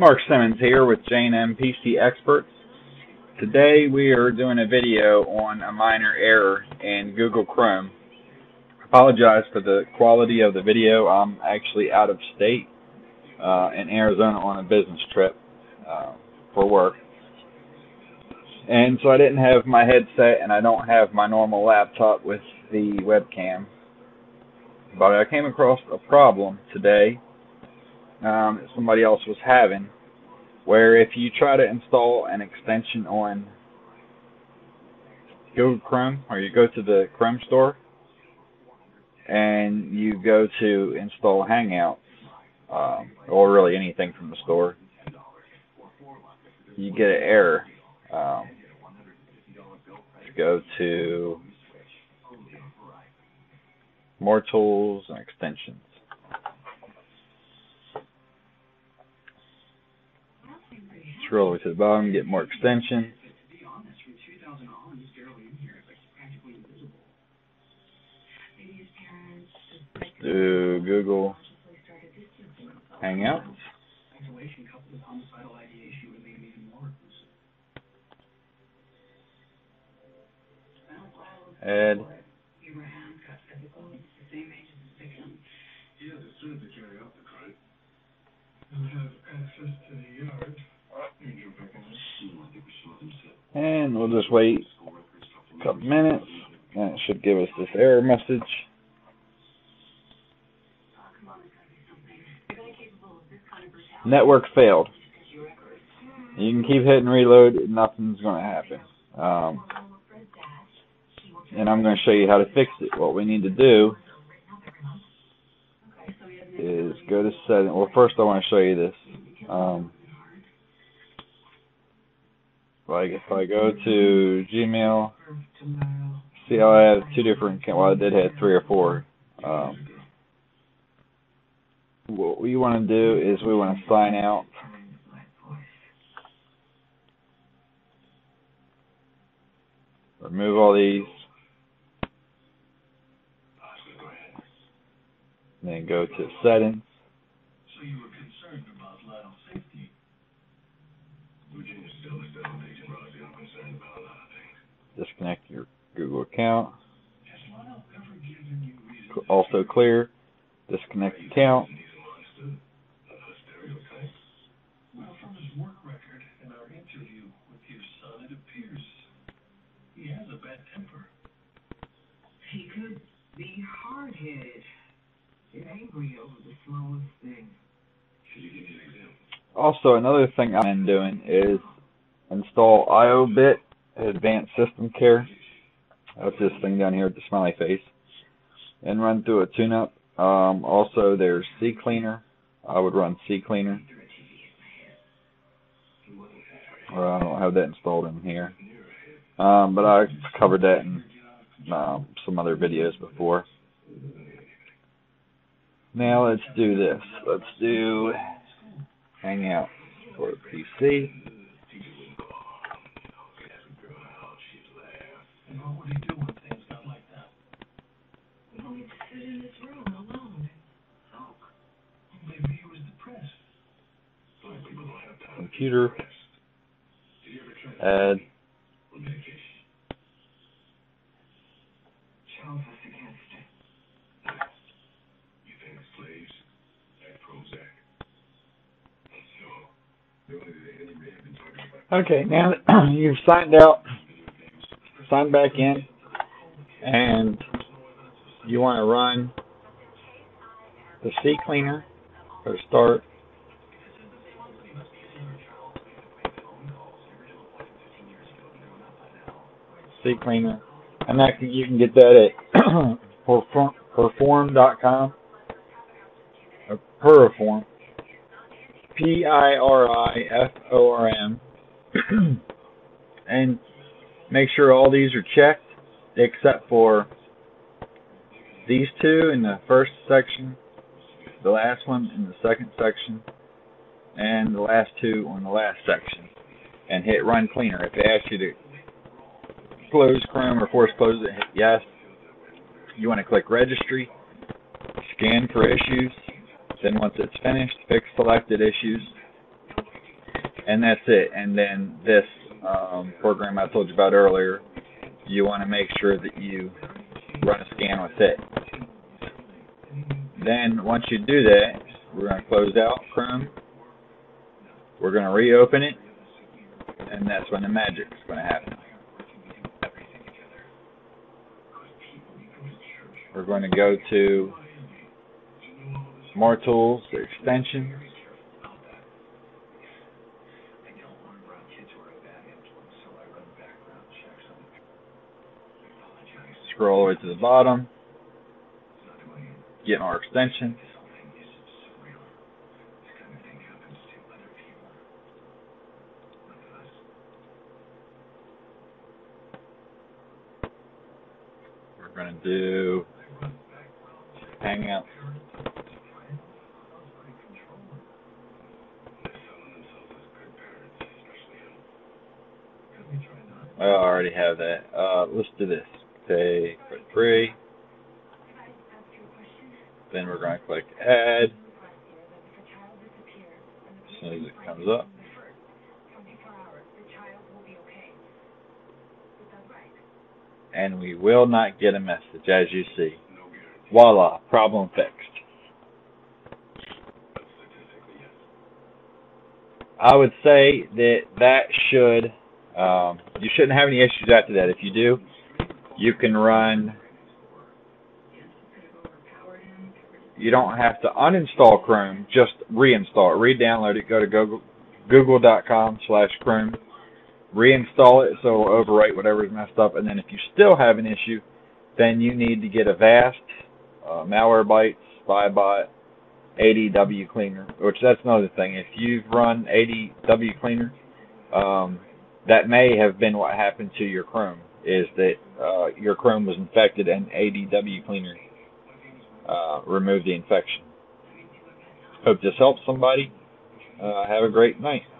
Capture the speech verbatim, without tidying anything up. Mark Simmons here with J and M P C Experts. Today we are doing a video on a minor error in Google Chrome. I apologize for the quality of the video. I'm actually out of state uh, in Arizona on a business trip uh, for work. And so I didn't have my headset and I don't have my normal laptop with the webcam. But I came across a problem today um, that somebody else was having, where if you try to install an extension on Google Chrome, or you go to the Chrome store and you go to install Hangouts, um, or really anything from the store, you get an error. Um, let's go to more tools and extensions. Scroll over to the bottom, get more extensions. Let's do Google Hangouts. Add. And we'll just wait a couple minutes, and it should give us this error message. Network failed. You can keep hitting reload, and nothing's going to happen. Um, and I'm going to show you how to fix it. What we need to do is go to settings. Well, first I want to show you this. Um, Like if I go to Gmail, see how I have two different, well I did have three or four. Um, what we want to do is we want to sign out. Remove all these. And then go to settings. Disconnect your Google account. Also clear. Disconnect account. He could be hard-headed and angry over the smallest thing. Also, another thing I've been doing is install I O bit. Advanced System Care. That's this thing down here with the smiley face. And run through a tune-up. Um, also, there's CCleaner. I would run CCleaner. Well, I don't have that installed in here. Um, but I covered that in um, some other videos before. Now let's do this. Let's do Hangout for P C. Computer, add, okay, now you've signed out, sign back in, and you want to run the CCleaner, or start. CCleaner, and that can, you can get that at perform dot com, or Perform, P I R I F O R M, and make sure all these are checked except for these two in the first section, the last one in the second section, and the last two on the last section, and hit Run Cleaner. If they ask you to close Chrome or force close it, hit yes. You want to click registry, scan for issues, then once it's finished, fix selected issues, and that's it. And then this um, program I told you about earlier, you want to make sure that you run a scan with it. Then once you do that, we're going to close out Chrome. We're going to reopen it, and that's when the magic is going to happen. We're going to go to More Tools, Extensions. Scroll all the way to the bottom. Get more extensions. We're going to do Hangouts. I already have that. Uh, let's do this. Pay for free. Then we're going to click Add. As soon as it comes up. And we will not get a message, as you see. Voila, problem fixed. I would say that that should, um, you shouldn't have any issues after that. If you do, you can run, you don't have to uninstall Chrome, just reinstall it, re-download it, go to Google, google.com slash Chrome, reinstall it so it will overwrite whatever's messed up, and then if you still have an issue, then you need to get Avast, Uh, Malwarebytes, Spybot, A D W Cleaner, which that's another thing. If you've run A D W Cleaner, um, that may have been what happened to your Chrome, is that uh, your Chrome was infected and A D W Cleaner uh, removed the infection. Hope this helps somebody. Uh, have a great night.